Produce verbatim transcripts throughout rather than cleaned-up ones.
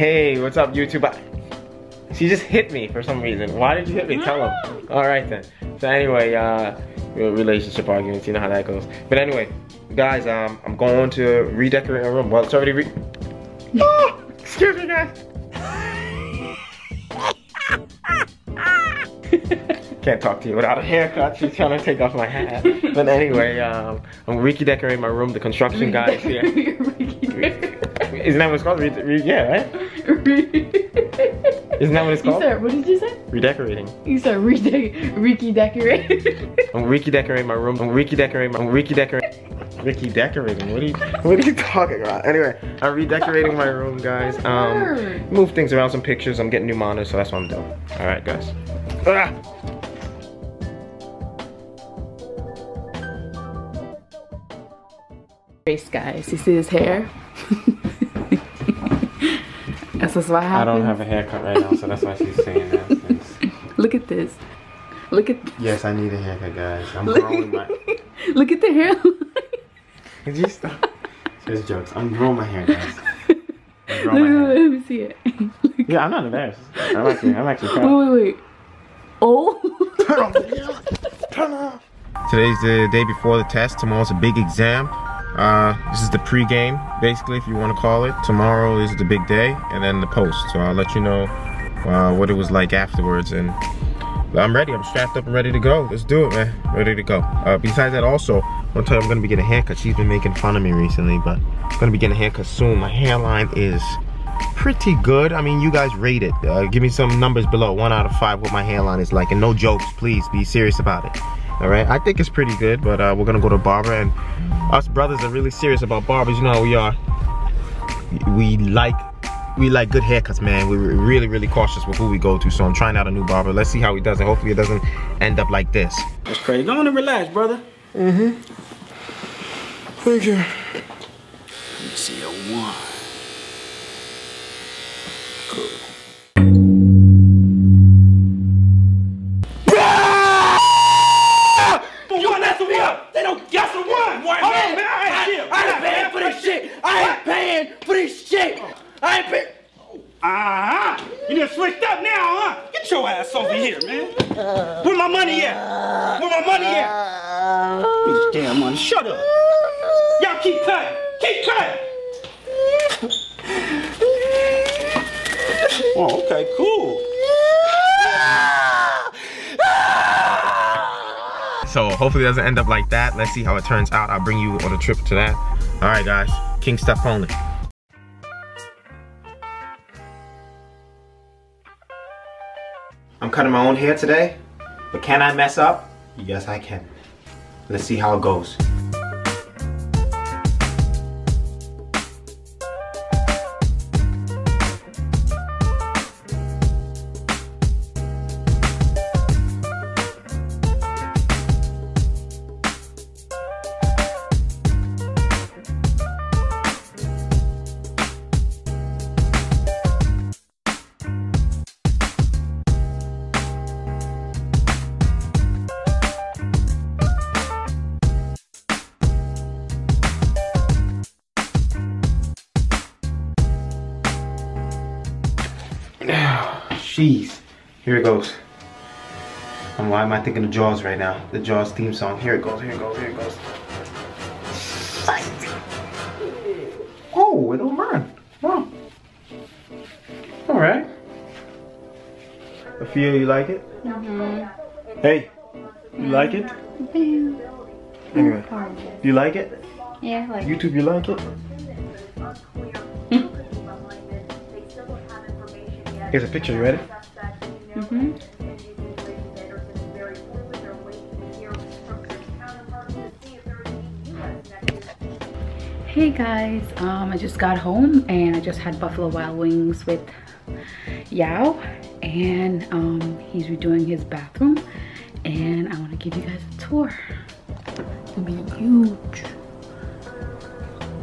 Hey, what's up, YouTube? I, she just hit me for some reason. Why did you hit me? Tell him. All right then. So anyway, uh, relationship arguments. You know how that goes. But anyway, guys, um, I'm going to redecorate my room. Well, it's already re. Oh, excuse me, guys. Can't talk to you without a haircut. She's trying to take off my hat. But anyway, um, I'm redecorating my room. The construction guy is here. Isn't that what it's called? Re re yeah, right? Isn't that what it's called? You said, what did you say? Redecorating. You said redecorating. Ricky decorating. I'm Ricky decorating my room. I'm Ricky decorating. I'm Ricky decorating. Ricky decorating. What are you? What are you talking about? Anyway, I'm redecorating my room, guys. Um, move things around, some pictures. I'm getting new monitors, so that's what I'm doing. All right, guys. Ah! Guys, you see his hair? That's what's what happened. I don't have a haircut right now, so that's why she's saying that. It's... Look at this. Look at. This. Yes, I need a haircut, guys. I'm look, growing my. Look at the hair. Did you stop? Just jokes. I'm growing my hair, guys. I'm growing look, my hair. Let me see it. Look. Yeah, I'm not embarrassed. I'm actually, I'm actually proud. Wait, wait, wait. Oh. Turn off the camera. Turn off. Today's the day before the test. Tomorrow's a big exam. Uh, this is the pre-game, basically, if you want to call it. Tomorrow is the big day, and then the post. So I'll let you know uh, what it was like afterwards. And I'm ready. I'm strapped up and ready to go. Let's do it, man. Ready to go. Uh, besides that, also, I'm going to be getting a haircut. She's been making fun of me recently, but I'm going to be getting a haircut soon. My hairline is pretty good. I mean, you guys rate it. Uh, give me some numbers below. One out of five, what my hairline is like. And no jokes, please. Be serious about it. All right, I think it's pretty good, but uh, we're gonna go to barber, and us brothers are really serious about barbers. You know how we are. We like, we like good haircuts, man. We're really, really cautious with who we go to. So I'm trying out a new barber. Let's see how he does it. Hopefully, it doesn't end up like this. That's crazy. Go on and relax, brother. Mhm. Mm Thank you. Let me see a one. Cool. Shut up! Y'all keep cutting! Keep cutting! Oh, okay, cool. So hopefully it doesn't end up like that. Let's see how it turns out. I'll bring you on a trip to that. All right, guys. King stuff only. I'm cutting my own hair today, but can I mess up? Yes, I can. Let's see how it goes. Jeez, here it goes. And why am I thinking of Jaws right now? The Jaws theme song. Here it goes, here it goes, here it goes. Oh, it don't burn. Wow. Alright. Afia, you like it? Mm-hmm. Hey, you like it? Mm-hmm. Anyway, you like it? Yeah, I like it. YouTube, you like it? Here's a picture, you ready? Mm-hmm. Hey guys, um, I just got home and I just had Buffalo Wild Wings with Yao, and um, he's redoing his bathroom, and I want to give you guys a tour. It's gonna be huge.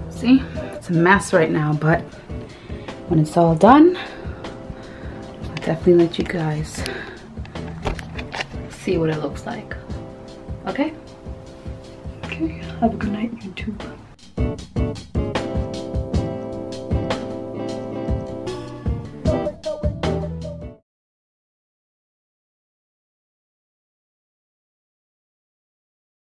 See, it's a mess right now, but when it's all done, definitely let you guys see what it looks like. Okay? Okay, have a good night, YouTube.